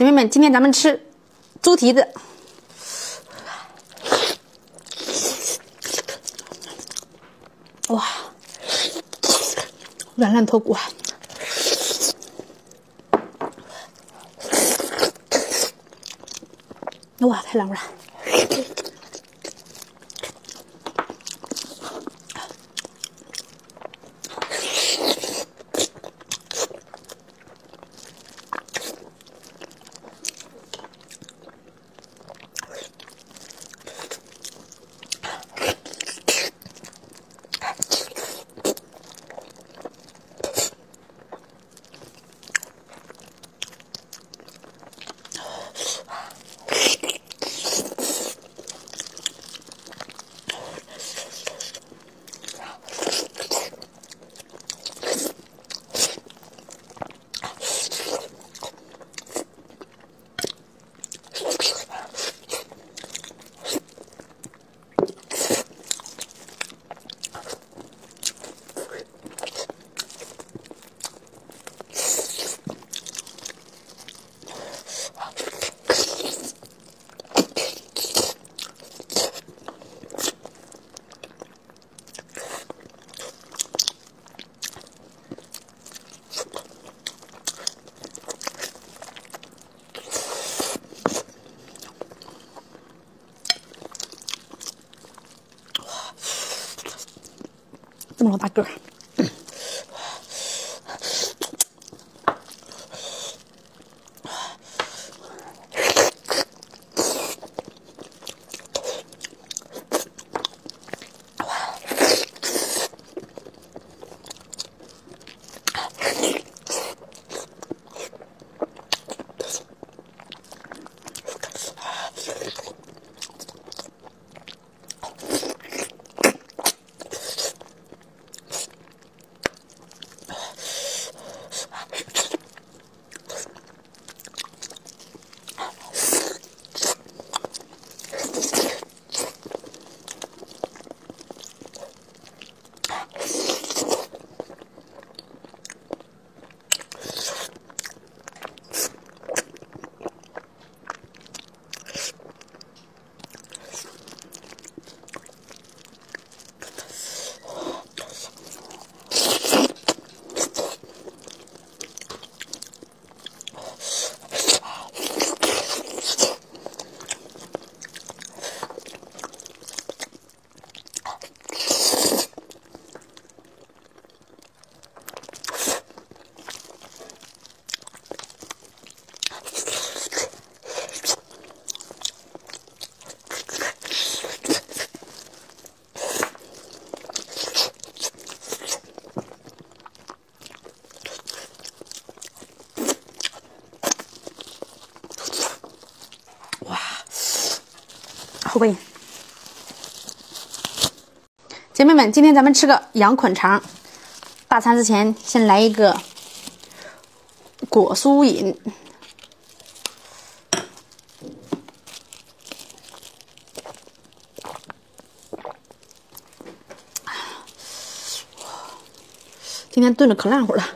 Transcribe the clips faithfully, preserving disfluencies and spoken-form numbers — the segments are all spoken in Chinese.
姐妹们，今天咱们吃猪蹄子。哇，软烂脱骨啊！哇，太软了。 这么老大个儿，好过瘾！姐妹们，今天咱们吃个羊捆肠。大餐之前，先来一个果蔬饮。 今天炖的可烂乎了，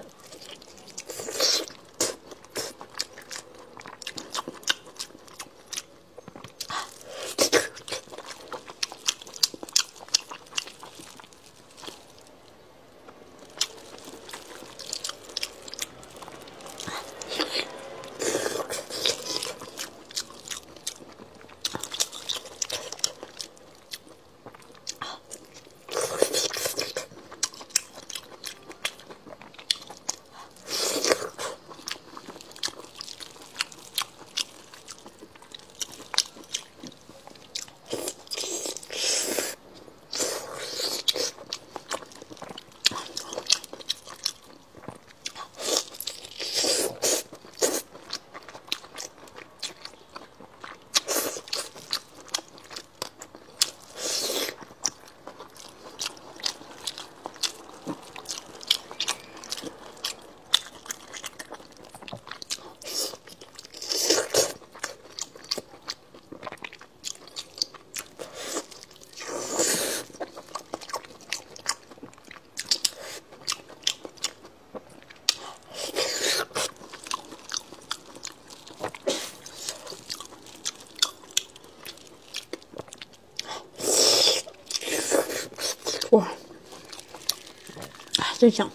真香！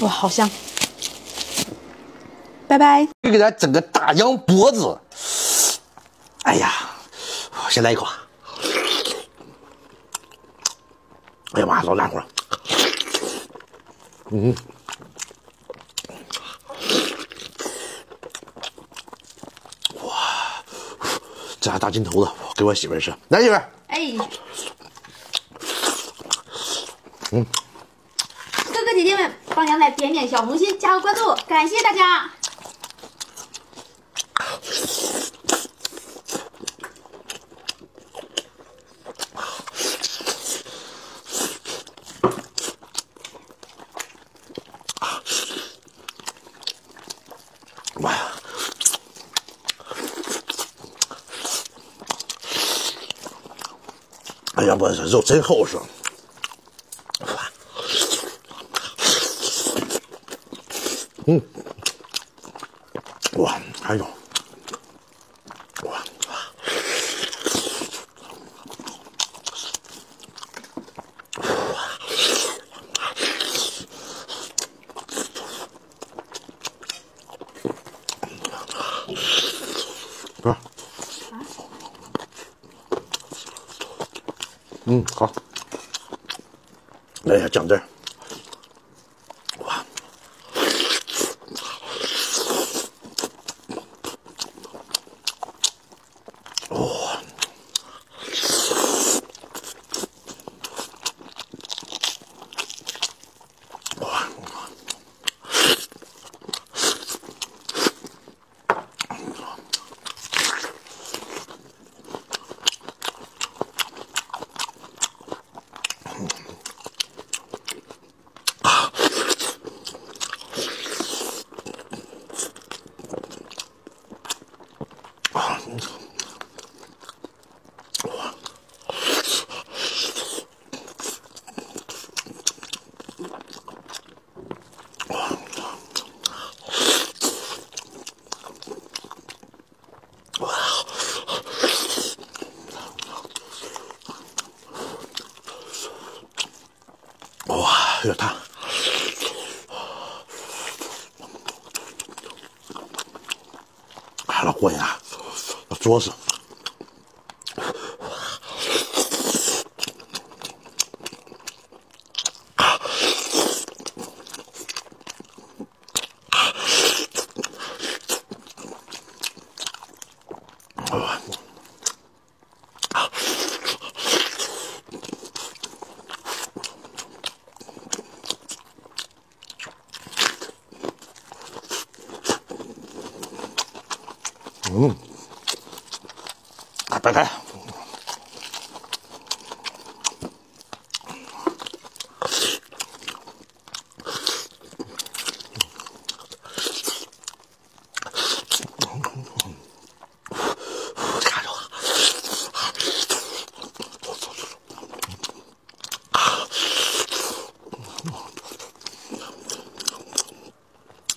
哇，好香！拜拜。你给它整个大羊脖子，哎呀，我先来一口。哎呀妈，老难活了。嗯。哇，这还大筋头子，我给我媳妇吃。来，媳妇。哎。嗯。哥哥姐姐们。 帮羊仔点点小红心，加个关注，感谢大家！哇！哎呀，我这肉真厚实。 嗯，哇，还有，哇哇，哇，不是，嗯，好，哎呀，讲这儿。 有点烫，啊，老过瘾啊，老着实。 嗯，拜拜。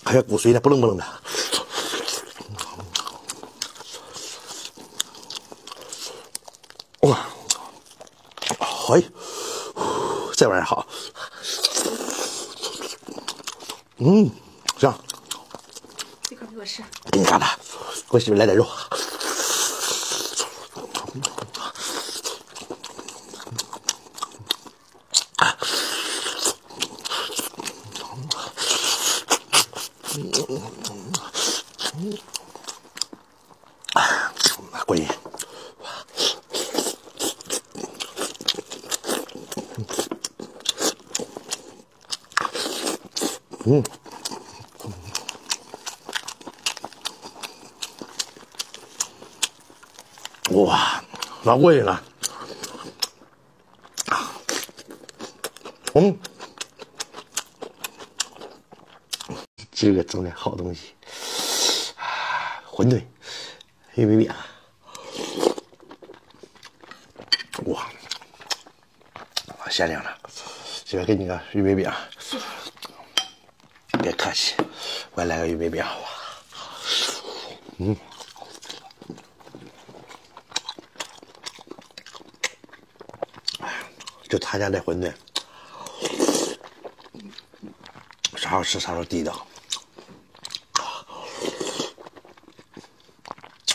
还有骨髓呢，不愣不愣的。 Hoi. 嗯，行。这块给我吃。给你干吧，给我媳妇来点肉。过瘾。 嗯，哇，老过瘾了。嗯，今个整点好东西，馄饨，玉米饼。哇，限量了，今个给你个玉米饼。 别客气，我来个玉米饼。嗯，就他家那馄饨，啥时候吃啥时候地道。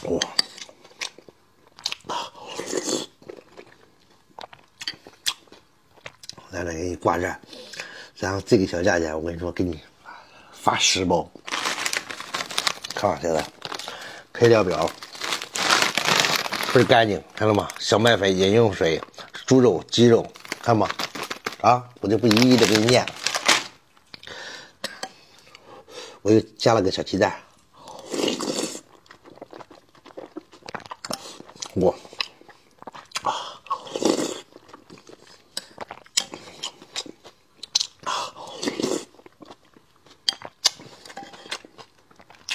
哇、哦！来来，给你挂这儿，然后这个小价钱，我跟你说，给你。 发十包，看现在配料表倍儿干净，看到吗？小麦粉、饮用水、猪肉、鸡肉，看吧，啊，我就不一一的给你念了。我又加了个小鸡蛋，哇，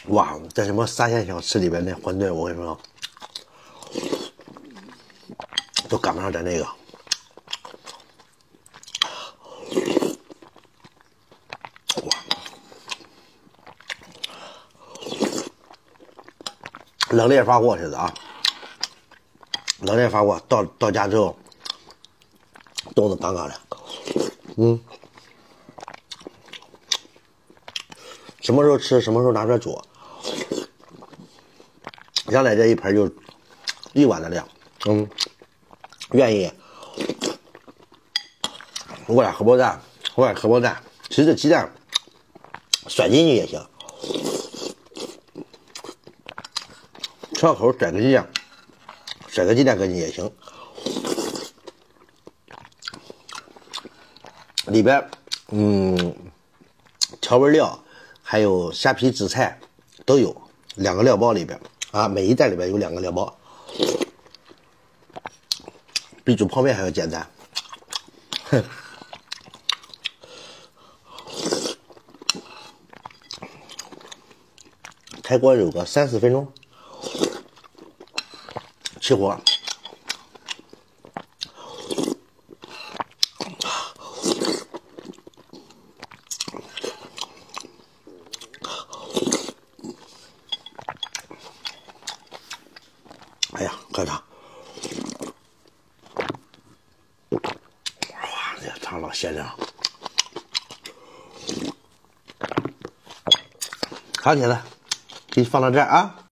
哇，在什么沙县小吃里边那馄饨，我跟你说，都赶不上咱这个。哇，冷链发货似的啊！冷链发货，到到家之后冻得杠杠的。嗯，什么时候吃，什么时候拿出来煮。 咱俩这一盆就一碗的量，嗯，愿意。我俩荷包蛋，我俩荷包蛋，其实这鸡蛋甩进去也行，窗口甩个鸡蛋，甩个鸡蛋跟你也行。里边，嗯，调味料还有虾皮、紫菜都有，两个料包里边。 啊，每一袋里边有两个料包，比煮泡面还要简单。哼，开锅有个三四分钟，起火。哎呀，喝汤！哇，这汤老鲜亮！好，铁子，给你放到这儿啊。